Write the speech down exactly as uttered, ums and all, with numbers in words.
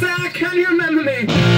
Sir, can you remember me?